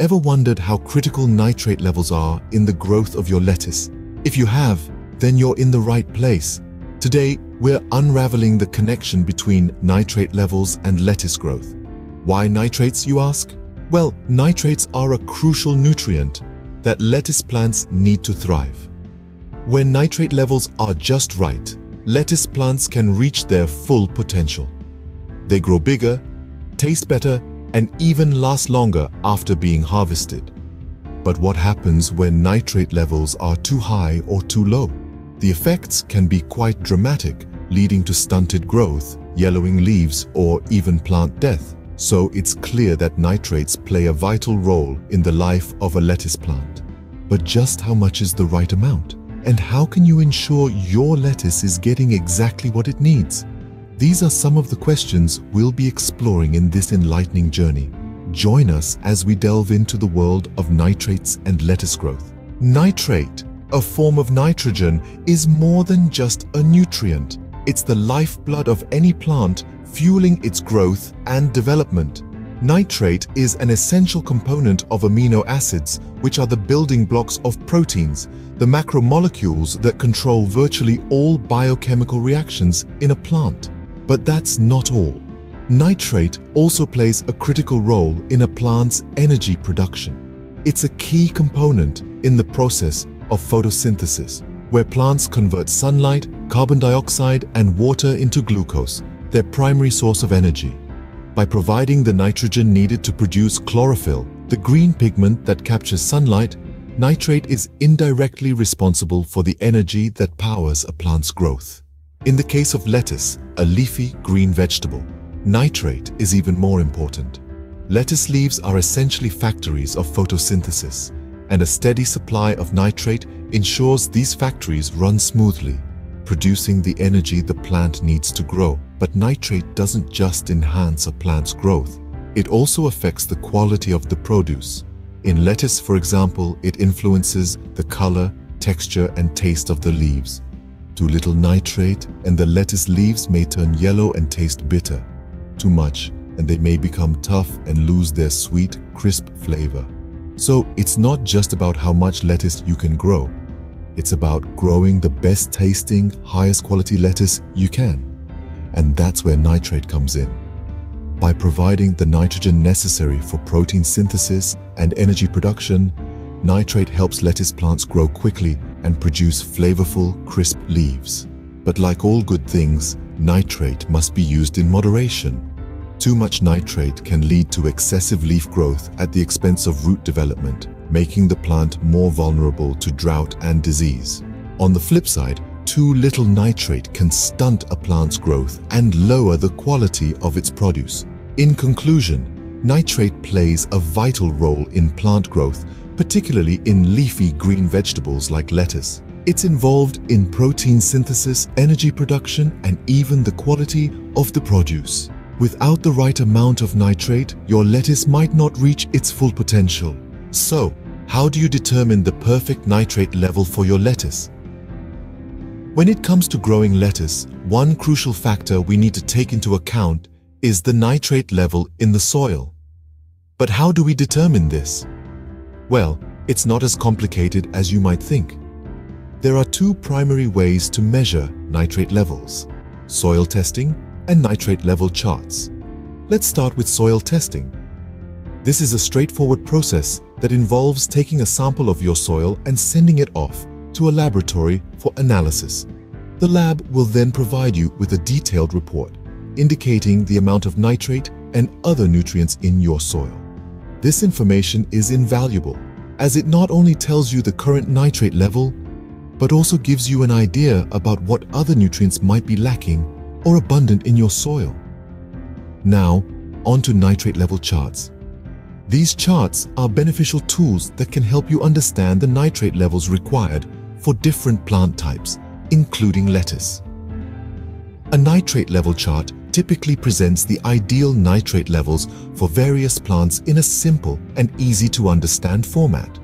Ever wondered how critical nitrate levels are in the growth of your lettuce? If you have, then you're in the right place. Today, we're unraveling the connection between nitrate levels and lettuce growth. Why nitrates, you ask? Well, nitrates are a crucial nutrient that lettuce plants need to thrive. When nitrate levels are just right, lettuce plants can reach their full potential. They grow bigger, taste better, and even last longer after being harvested. But what happens when nitrate levels are too high or too low? The effects can be quite dramatic, leading to stunted growth, yellowing leaves, or even plant death. So it's clear that nitrates play a vital role in the life of a lettuce plant. But just how much is the right amount? And how can you ensure your lettuce is getting exactly what it needs? These are some of the questions we'll be exploring in this enlightening journey. Join us as we delve into the world of nitrates and lettuce growth. Nitrate, a form of nitrogen, is more than just a nutrient. It's the lifeblood of any plant, fueling its growth and development. Nitrate is an essential component of amino acids, which are the building blocks of proteins, the macromolecules that control virtually all biochemical reactions in a plant. But that's not all. Nitrate also plays a critical role in a plant's energy production. It's a key component in the process of photosynthesis, where plants convert sunlight, carbon dioxide, and water into glucose, their primary source of energy. By providing the nitrogen needed to produce chlorophyll, the green pigment that captures sunlight, nitrate is indirectly responsible for the energy that powers a plant's growth. In the case of lettuce, a leafy green vegetable, nitrate is even more important. Lettuce leaves are essentially factories of photosynthesis, and a steady supply of nitrate ensures these factories run smoothly, producing the energy the plant needs to grow. But nitrate doesn't just enhance a plant's growth, it also affects the quality of the produce. In lettuce, for example, it influences the color, texture, and taste of the leaves. Too little nitrate and the lettuce leaves may turn yellow and taste bitter. Too much and they may become tough and lose their sweet, crisp flavor. So it's not just about how much lettuce you can grow. It's about growing the best tasting, highest quality lettuce you can. And that's where nitrate comes in. By providing the nitrogen necessary for protein synthesis and energy production, nitrate helps lettuce plants grow quickly and produce flavorful, crisp leaves. But like all good things, nitrate must be used in moderation. Too much nitrate can lead to excessive leaf growth at the expense of root development, making the plant more vulnerable to drought and disease. On the flip side, too little nitrate can stunt a plant's growth and lower the quality of its produce. In conclusion, nitrate plays a vital role in plant growth, particularly in leafy green vegetables like lettuce. It's involved in protein synthesis, energy production, and even the quality of the produce. Without the right amount of nitrate, your lettuce might not reach its full potential. So, how do you determine the perfect nitrate level for your lettuce? When it comes to growing lettuce, one crucial factor we need to take into account is the nitrate level in the soil. But how do we determine this? Well, it's not as complicated as you might think. There are two primary ways to measure nitrate levels: soil testing and nitrate level charts. Let's start with soil testing. This is a straightforward process that involves taking a sample of your soil and sending it off to a laboratory for analysis. The lab will then provide you with a detailed report indicating the amount of nitrate and other nutrients in your soil. This information is invaluable as it not only tells you the current nitrate level, but also gives you an idea about what other nutrients might be lacking or abundant in your soil. Now, onto nitrate level charts. These charts are beneficial tools that can help you understand the nitrate levels required for different plant types, including lettuce. A nitrate level chart typically presents the ideal nitrate levels for various plants in a simple and easy to understand format.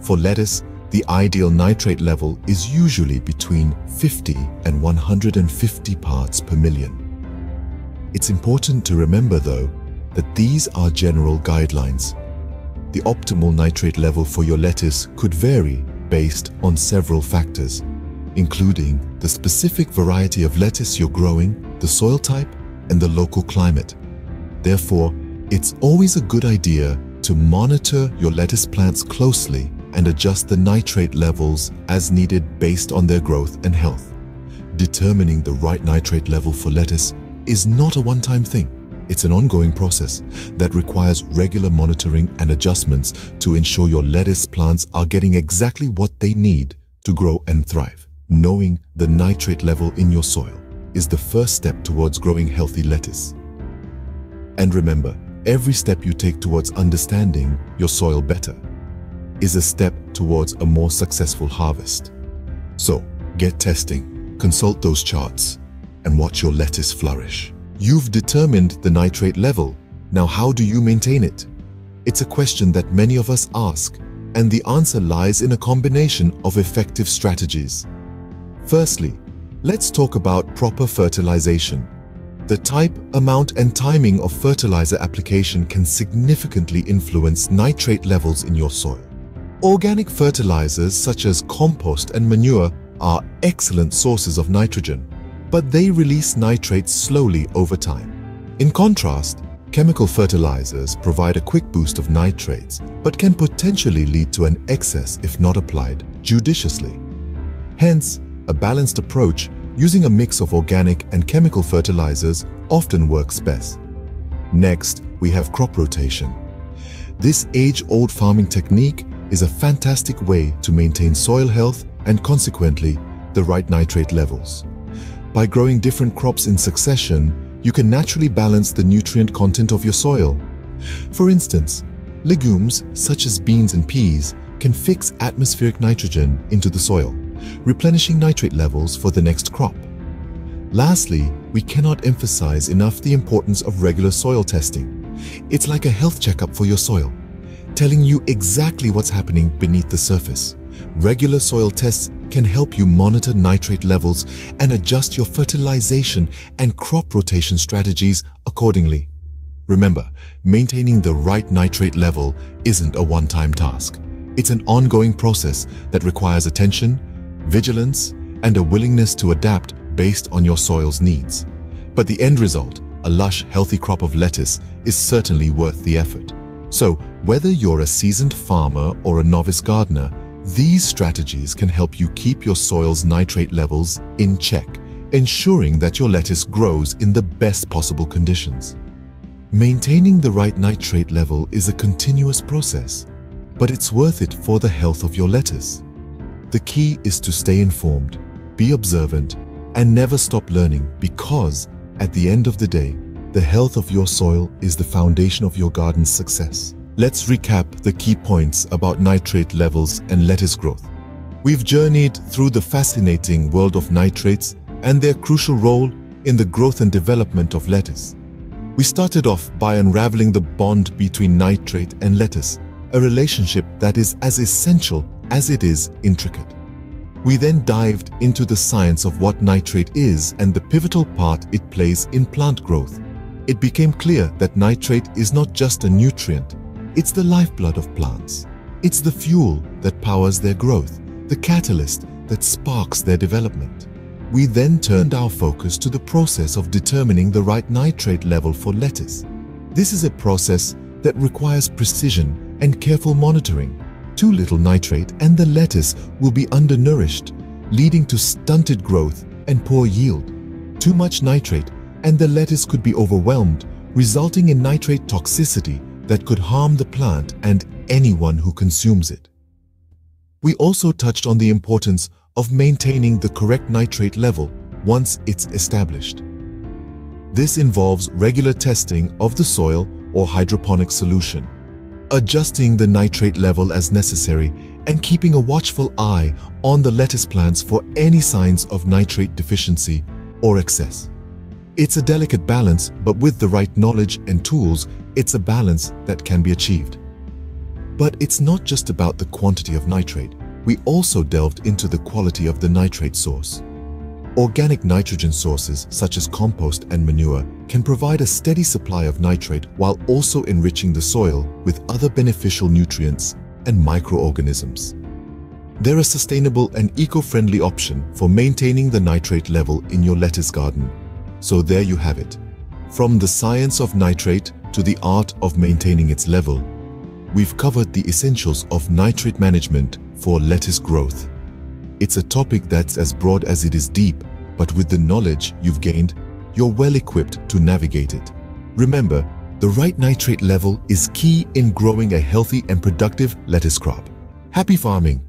For lettuce, the ideal nitrate level is usually between 50 and 150 parts per million. It's important to remember, though, that these are general guidelines. The optimal nitrate level for your lettuce could vary based on several factors, including the specific variety of lettuce you're growing, the soil type, and the local climate. Therefore, it's always a good idea to monitor your lettuce plants closely and adjust the nitrate levels as needed based on their growth and health. Determining the right nitrate level for lettuce is not a one-time thing. It's an ongoing process that requires regular monitoring and adjustments to ensure your lettuce plants are getting exactly what they need to grow and thrive. Knowing the nitrate level in your soil is the first step towards growing healthy lettuce. And remember, every step you take towards understanding your soil better is a step towards a more successful harvest. So, get testing, consult those charts, and watch your lettuce flourish. You've determined the nitrate level. Now, how do you maintain it? It's a question that many of us ask, and the answer lies in a combination of effective strategies. Firstly, let's talk about proper fertilization. The type, amount, and timing of fertilizer application can significantly influence nitrate levels in your soil. Organic fertilizers such as compost and manure are excellent sources of nitrogen, but they release nitrates slowly over time. In contrast, chemical fertilizers provide a quick boost of nitrates, but can potentially lead to an excess if not applied judiciously. Hence, a balanced approach using a mix of organic and chemical fertilizers often works best. Next, we have crop rotation. This age-old farming technique is a fantastic way to maintain soil health and consequently, the right nitrate levels. By growing different crops in succession, you can naturally balance the nutrient content of your soil. For instance, legumes such as beans and peas can fix atmospheric nitrogen into the soil, replenishing nitrate levels for the next crop. Lastly, we cannot emphasize enough the importance of regular soil testing. It's like a health checkup for your soil, telling you exactly what's happening beneath the surface. Regular soil tests can help you monitor nitrate levels and adjust your fertilization and crop rotation strategies accordingly. Remember, maintaining the right nitrate level isn't a one-time task. It's an ongoing process that requires attention, vigilance, and a willingness to adapt based on your soil's needs. But the end result, a lush, healthy crop of lettuce, is certainly worth the effort. So, whether you're a seasoned farmer or a novice gardener, these strategies can help you keep your soil's nitrate levels in check, ensuring that your lettuce grows in the best possible conditions. Maintaining the right nitrate level is a continuous process, but it's worth it for the health of your lettuce. The key is to stay informed, be observant, and never stop learning because, at the end of the day, the health of your soil is the foundation of your garden's success. Let's recap the key points about nitrate levels and lettuce growth. We've journeyed through the fascinating world of nitrates and their crucial role in the growth and development of lettuce. We started off by unraveling the bond between nitrate and lettuce, a relationship that is as essential as it is intricate. We then dived into the science of what nitrate is and the pivotal part it plays in plant growth. It became clear that nitrate is not just a nutrient. It's the lifeblood of plants. It's the fuel that powers their growth, the catalyst that sparks their development. We then turned our focus to the process of determining the right nitrate level for lettuce. This is a process that requires precision and careful monitoring. Too little nitrate and the lettuce will be undernourished, leading to stunted growth and poor yield. Too much nitrate and the lettuce could be overwhelmed, resulting in nitrate toxicity that could harm the plant and anyone who consumes it. We also touched on the importance of maintaining the correct nitrate level once it's established. This involves regular testing of the soil or hydroponic solution, adjusting the nitrate level as necessary, and keeping a watchful eye on the lettuce plants for any signs of nitrate deficiency or excess. It's a delicate balance, but with the right knowledge and tools, it's a balance that can be achieved. But it's not just about the quantity of nitrate. We also delved into the quality of the nitrate source. Organic nitrogen sources such as compost and manure can provide a steady supply of nitrate while also enriching the soil with other beneficial nutrients and microorganisms. They're a sustainable and eco-friendly option for maintaining the nitrate level in your lettuce garden. So there you have it. From the science of nitrate to the art of maintaining its level, we've covered the essentials of nitrate management for lettuce growth. It's a topic that's as broad as it is deep, but with the knowledge you've gained, you're well equipped to navigate it. Remember, the right nitrate level is key in growing a healthy and productive lettuce crop. Happy farming!